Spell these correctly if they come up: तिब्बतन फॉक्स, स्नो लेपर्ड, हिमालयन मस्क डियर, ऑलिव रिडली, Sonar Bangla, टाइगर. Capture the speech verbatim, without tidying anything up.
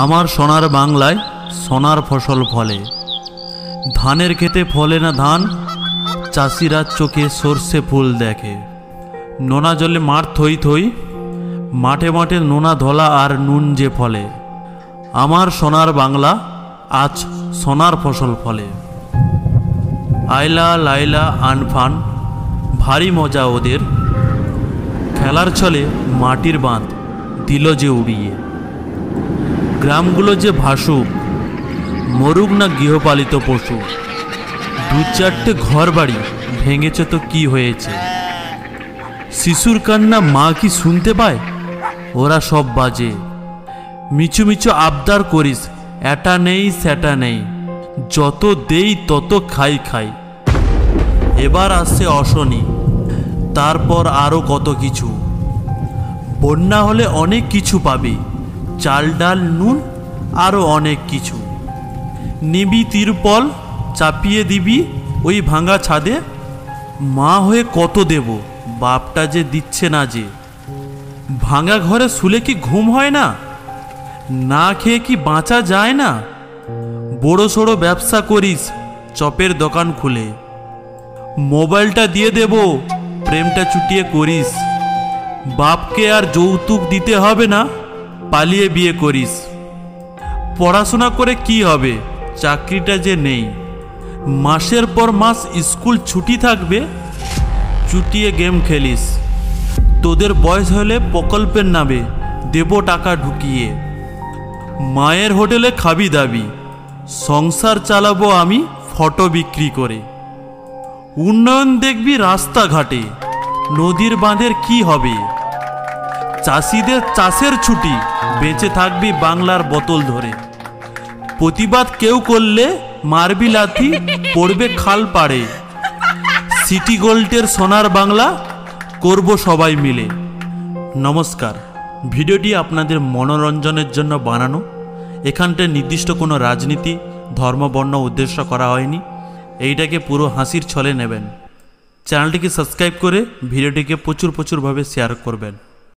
आमार सोनार बांगलाय सोनार फसल फले धानेर खेते फले ना धान चाषीरा चोखे सर्षे फुल देखे नोना जले मार थई थई माठे माठे नोना धला आर नून जे फले आमार सोनार बांगला आज सोनार फसल फले। आयला लायला आनफान भारी मजा ओदेर खेलार छले माटिर बाँध दिल जे उड़िए ग्रामगुलो जे भासुक मरुक ना गृहपालित पशु दू चारटे घर बाड़ी भेंगेछे तो की होयेछे शिशुर कान्ना मा कि सुनते पाय ओरा सब बाजे मिचु मिचु आबदार करिस एटा नेई सेटा नेई जतो देई ततो खाई खाई। एबार आसे असनी तारपर आरो कत किछु बन्ना होले अनेक किछु पाबी चाल डाल नून आरो अनेक किछु निबी तिरपल चापिए दिबी ओई भांगा छादे मा होये कत देबो बापटा जे दिच्छे ना जे भांगा घरे शुले कि घुम हय ना ना खेये कि बाँचा जाय ना बड़ो सड़ो व्यवसा करिस चपेर दोकान खुले मोबाइलटा दिए देबो प्रेमटा चुटिए करिस बाप के आर जौतुक दिते हबे ना पालिए बिए करिस पढ़ाशोना करे कि हबे चाकरिटा जे नेई मासेर पर मास स्कूल छुट्टी थाकबे चुटिए गेम खेलिस तोदेर बयस होले प्रकल्पेर नामे देबो टाका ढुकिए मायेर होटेले खाबी दाबी संसार चालाबो आमी फटो बिक्री करे उन्नयन देखबी रास्ता घाटे नदीर बाँधेर की हबे चाषीदेर चाषेर छुटी बेचे थाकबी बांगलार बोतल धरे प्रतिबाद केउ करले मारबी लाथी पड़बे खाल पाड़े सिटी गोल्डेर सोनार बांगला करबो सबाई मिले। नमस्कार। ভিডিওটি আপনাদের মনোরঞ্জনের জন্য বানানো এখানটায় নির্দিষ্ট কোনো রাজনীতি ধর্ম বর্ণ উদ্দেশ্য করা হয়নি এইটাকে পুরো হাসির ছলে নেবেন। চ্যানেলটিকে সাবস্ক্রাইব করে ভিডিওটিকে প্রচুর প্রচুরভাবে শেয়ার করবেন।